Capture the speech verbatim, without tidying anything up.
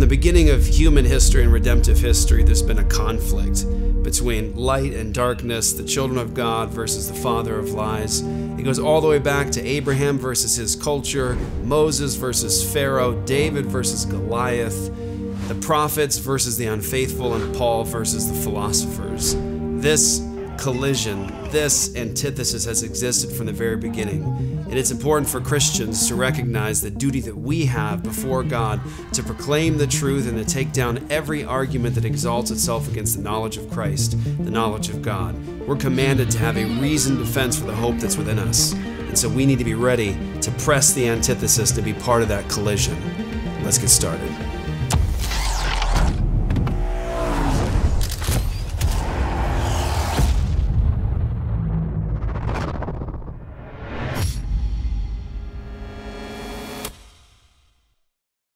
From the beginning of human history and redemptive history, there's been a conflict between light and darkness, the children of God versus the father of lies. It goes all the way back to Abraham versus his culture, Moses versus Pharaoh, David versus Goliath, the prophets versus the unfaithful, and Paul versus the philosophers. This collision, this antithesis has existed from the very beginning, and it's important for Christians to recognize the duty that we have before God to proclaim the truth and to take down every argument that exalts itself against the knowledge of Christ, the knowledge of God. We're commanded to have a reasoned defense for the hope that's within us, and so we need to be ready to press the antithesis, to be part of that collision. Let's get started.